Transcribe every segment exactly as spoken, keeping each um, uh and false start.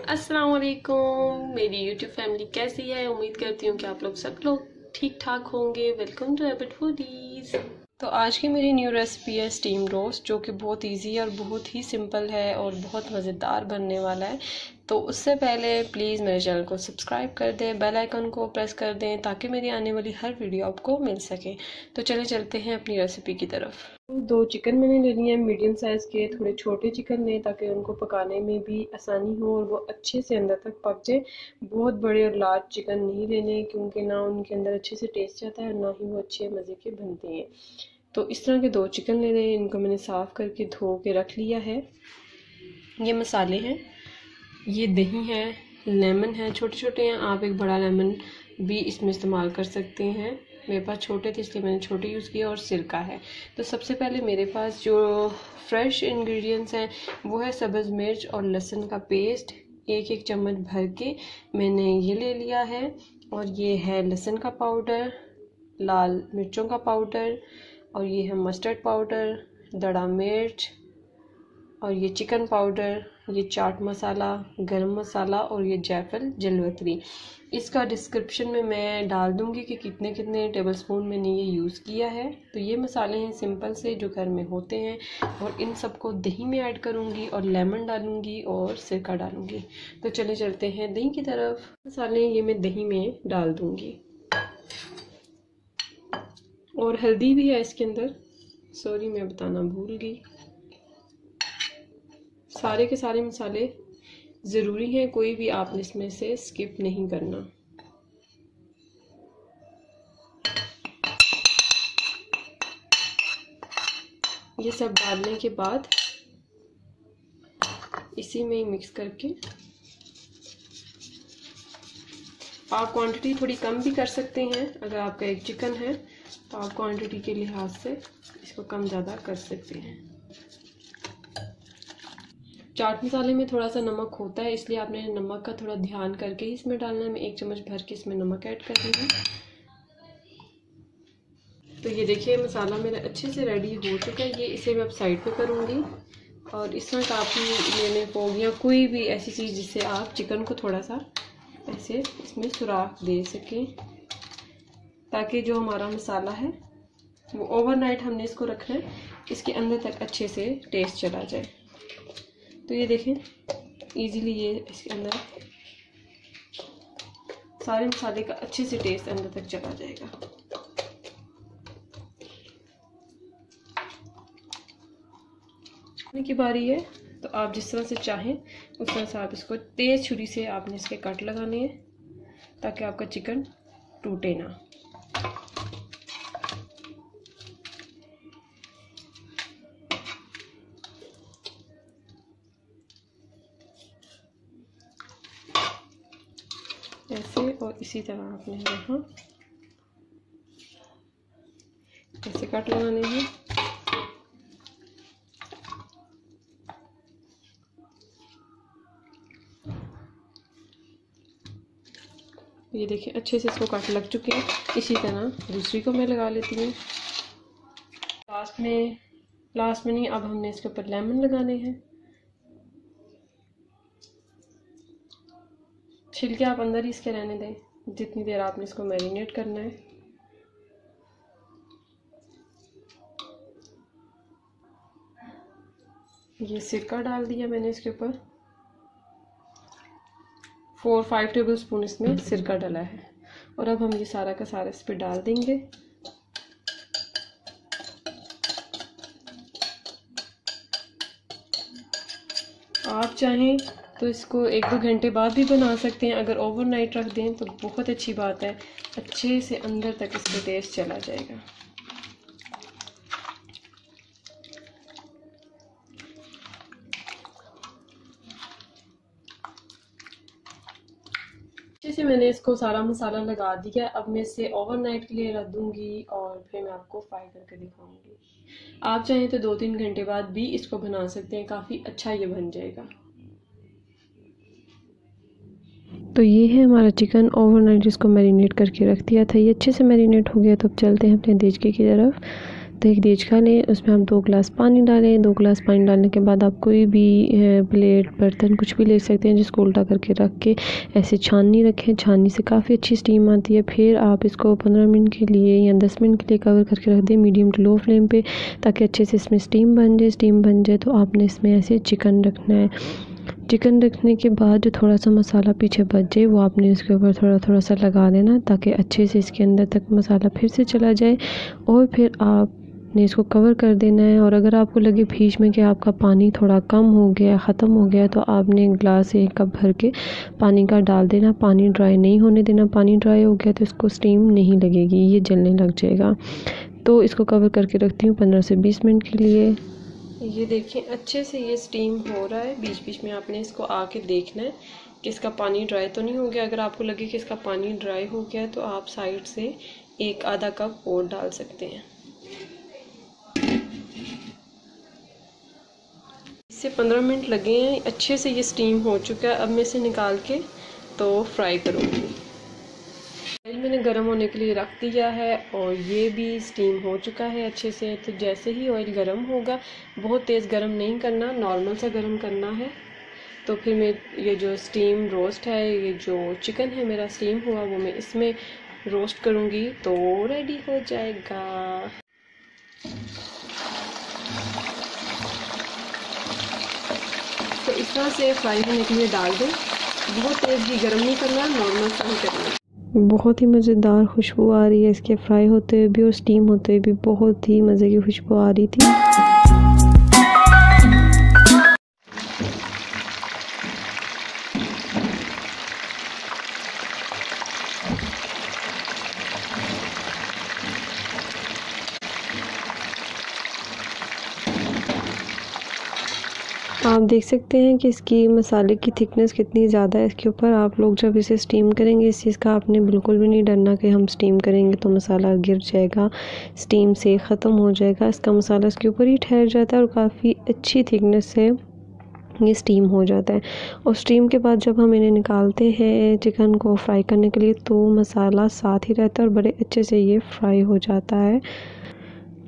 अस्सलाम वालेकुम मेरी YouTube फैमिली कैसी है। उम्मीद करती हूँ कि आप लोग सब लोग ठीक ठाक होंगे। Welcome to Abbott foodies. तो आज की मेरी न्यू रेसिपी है स्टीम रोस्ट, जो कि बहुत इजी और बहुत ही सिंपल है और बहुत मज़ेदार बनने वाला है। तो उससे पहले प्लीज़ मेरे चैनल को सब्सक्राइब कर दें, बेल आइकन को प्रेस कर दें ताकि मेरी आने वाली हर वीडियो आपको मिल सके। तो चले चलते हैं अपनी रेसिपी की तरफ। दो चिकन मैंने ले लिए हैं मीडियम साइज़ के, थोड़े छोटे चिकन लें ताकि उनको पकाने में भी आसानी हो और वो अच्छे से अंदर तक पक जाए। बहुत बड़े और लार्ज चिकन नहीं लेने क्योंकि ना उनके अंदर अच्छे से टेस्ट जाता है और ना ही वो अच्छे मज़े के बनते हैं। तो इस तरह के दो चिकन ले लें। इनको मैंने साफ़ करके धो के रख लिया है। ये मसाले हैं, ये दही है, लेमन है, छोटे छोटे हैं। आप एक बड़ा लेमन भी इसमें इस्तेमाल कर सकते हैं। मेरे पास छोटे थे इसलिए मैंने छोटे यूज़ किए, और सिरका है। तो सबसे पहले मेरे पास जो फ्रेश इंग्रेडिएंट्स हैं वो है सब्ज़ मिर्च और लहसुन का पेस्ट। एक एक चम्मच भर के मैंने ये ले लिया है। और ये है लहसुन का पाउडर, लाल मिर्चों का पाउडर, और ये है मस्टर्ड पाउडर, दड़ा मिर्च, और ये चिकन पाउडर, ये चाट मसाला, गरम मसाला और ये जायफल जलवतरी। इसका डिस्क्रिप्शन में मैं डाल दूंगी कि कितने कितने टेबलस्पून मैंने ये यूज़ किया है। तो ये मसाले हैं सिंपल से जो घर में होते हैं, और इन सबको दही में ऐड करूंगी और लेमन डालूंगी और सिरका डालूंगी। तो चले चलते हैं दही की तरफ। मसाले ये मैं दही में डाल दूँगी और हल्दी भी है इसके अंदर। सॉरी मैं बताना भूल गई। सारे के सारे मसाले ज़रूरी हैं, कोई भी आपने इसमें से स्किप नहीं करना। ये सब डालने के बाद इसी में ही मिक्स करके, आप क्वांटिटी थोड़ी कम भी कर सकते हैं। अगर आपका एक चिकन है तो आप क्वांटिटी के लिहाज से इसको कम ज़्यादा कर सकते हैं। चाट मसाले में थोड़ा सा नमक होता है, इसलिए आपने नमक का थोड़ा ध्यान करके ही इसमें डालना है। मैं एक चम्मच भर के इसमें नमक ऐड कर दूँगी। तो ये देखिए मसाला मेरा अच्छे से रेडी हो चुका है। ये इसे मैं अब साइड पे करूँगी। और इस तरह काफ़ी मैंने पोंग या कोई भी ऐसी चीज़ जिससे आप चिकन को थोड़ा सा ऐसे इसमें सुराख दे सकें, ताकि जो हमारा मसाला है वो ओवरनाइट हमने इसको रखना है, इसके अंदर तक अच्छे से टेस्ट चला जाए। तो ये देखें इजीली ये इसके अंदर सारे मसाले का अच्छे से टेस्ट अंदर तक चला जाएगा। की बारी है। तो आप जिस तरह से चाहें उस तरह से आप इसको तेज़ छुरी से आपने इसके कट लगाने हैं ताकि आपका चिकन टूटे ना। ऐसे और इसी तरह आपने यहाँ ऐसे कट लगाने हैं। ये देखिए अच्छे से इसको काट लग चुके हैं। इसी तरह दूसरी को मैं लगा लेती हूँ। लास्ट में लास्ट में नहीं, अब हमने इसके ऊपर लेमन लगाने हैं। छिलके आप अंदर ही इसके रहने दें जितनी देर आपने इसको मैरिनेट करना है। ये सिरका डाल दिया मैंने इसके ऊपर। फोर फाइव टेबल स्पून इसमें सिरका डाला है। और अब हम ये सारा का सारा इस पे डाल देंगे। आप चाहें तो इसको एक दो घंटे बाद भी बना सकते हैं। अगर ओवरनाइट रख दें तो बहुत अच्छी बात है, अच्छे से अंदर तक इसका टेस्ट चला जाएगा। अच्छे से मैंने इसको सारा मसाला लगा दिया। अब मैं इसे ओवरनाइट के लिए रख दूँगी और फिर मैं आपको फ्राई करके दिखाऊंगी। आप चाहें तो दो तीन घंटे बाद भी इसको बना सकते हैं, काफ़ी अच्छा ये बन जाएगा। तो ये है हमारा चिकन ओवरनाइट, इसको मैरिनेट करके रख दिया था। ये अच्छे से मैरिनेट हो गया। तो अब चलते हैं अपने देचके की तरफ। साथ एक डेचका लें, उसमें आप दो गिलास पानी डालें। दो गिलास पानी डालने के बाद आप कोई भी प्लेट बर्तन कुछ भी ले सकते हैं जिसको उल्टा करके रख के ऐसे छाननी रखें। छाननी से काफ़ी अच्छी स्टीम आती है। फिर आप इसको पंद्रह मिनट के लिए या दस मिनट के लिए कवर करके रख दें मीडियम टू लो फ्लेम पे, ताकि अच्छे से इसमें स्टीम बन जाए। स्टीम बन जाए तो आपने इसमें ऐसे चिकन रखना है। चिकन रखने के बाद जो थोड़ा सा मसाला पीछे बच जाए वो आपने इसके ऊपर थोड़ा थोड़ा सा लगा देना, ताकि अच्छे से इसके अंदर तक मसाला फिर से चला जाए। और फिर आपने इसको कवर कर देना है। और अगर आपको लगे बीच में कि आपका पानी थोड़ा कम हो गया, ख़त्म हो गया, तो आपने गिलास एक कप भर के पानी का डाल देना। पानी ड्राई नहीं होने देना। पानी ड्राई हो गया तो इसको स्टीम नहीं लगेगी, ये जलने लग जाएगा। तो इसको कवर करके रखती हूँ पंद्रह से बीस मिनट के लिए। ये देखिए अच्छे से ये स्टीम हो रहा है। बीच बीच में आपने इसको आके देखना है कि इसका पानी ड्राई तो नहीं हो गया। अगर आपको लगे कि इसका पानी ड्राई हो गया तो आप साइड से एक आधा कप और डाल सकते हैं। इससे पंद्रह मिनट लगे हैं। अच्छे से ये स्टीम हो चुका है। अब मैं इसे निकाल के तो फ्राई करूँगी। तेल मैंने गर्म होने के लिए रख दिया है और ये भी स्टीम हो चुका है अच्छे से। तो जैसे ही ऑयल गर्म होगा, बहुत तेज़ गर्म नहीं करना, नॉर्मल सा गर्म करना है। तो फिर मैं ये जो स्टीम रोस्ट है, ये जो चिकन है मेरा स्टीम हुआ, वो मैं इसमें रोस्ट करूँगी तो रेडी हो जाएगा। तो इस तरह से फ्राई होने के लिए डाल दें। बहुत तेज़ भी गर्म नहीं करना, नॉर्मल सा ही करना। बहुत ही मज़ेदार खुशबू आ रही है इसके फ्राई होते हुए भी और स्टीम होते हुए भी। बहुत ही मज़े की खुशबू आ रही थी। आप देख सकते हैं कि इसकी मसाले की थिकनेस कितनी ज़्यादा है इसके ऊपर। आप लोग जब इसे स्टीम करेंगे, इस चीज़ का आपने बिल्कुल भी नहीं डरना कि हम स्टीम करेंगे तो मसाला गिर जाएगा, स्टीम से ख़त्म हो जाएगा। इसका मसाला इसके ऊपर ही ठहर जाता है और काफ़ी अच्छी थिकनेस से ये स्टीम हो जाता है। और स्टीम के बाद जब हम इन्हें निकालते हैं चिकन को फ्राई करने के लिए, तो मसाला साथ ही रहता है और बड़े अच्छे से ये फ्राई हो जाता है।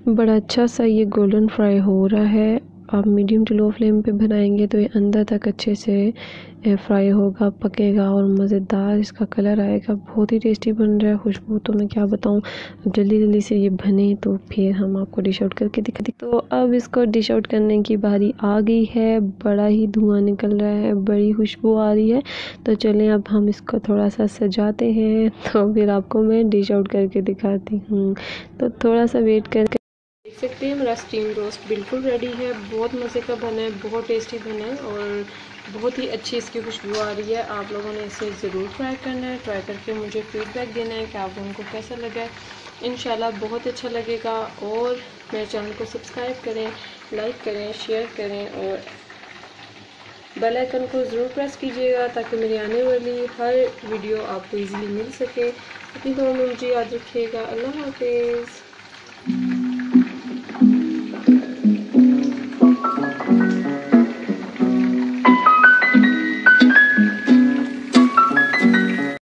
बड़ा अच्छा सा ये गोल्डन फ्राई हो रहा है। आप मीडियम टू लो फ्लेम पे बनाएंगे तो ये अंदर तक अच्छे से फ्राई होगा, पकेगा और मज़ेदार इसका कलर आएगा। बहुत ही टेस्टी बन रहा है। खुशबू तो मैं क्या बताऊं। अब जल्दी जल्दी से ये बने तो फिर हम आपको डिश आउट करके दिखा दें। तो अब इसको डिश आउट करने की बारी आ गई है। बड़ा ही धुआं निकल रहा है, बड़ी खुशबू आ रही है। तो चलें अब हम इसको थोड़ा सा सजाते हैं, तो फिर आपको मैं डिश आउट करके दिखाती हूँ। तो थोड़ा सा वेट कर देख सकते हैं मेरा स्टीम रोस्ट बिल्कुल रेडी है। बहुत मज़े का बना है, बहुत टेस्टी बना है और बहुत ही अच्छी इसकी खुशबू आ रही है। आप लोगों ने इसे ज़रूर ट्राई करना है। ट्राई करके मुझे फीडबैक देना है कि आप लोगों को कैसा लगा है। इंशाल्लाह बहुत अच्छा लगेगा। और मेरे चैनल को सब्सक्राइब करें, लाइक करें, शेयर करें और बेल आइकन को ज़रूर प्रेस कीजिएगा, ताकि मेरी आने वाली हर वीडियो आपको ईज़िली मिल सके। अपनी दुआ में मुझे याद रखिएगा। अल्लाह हाफिज़।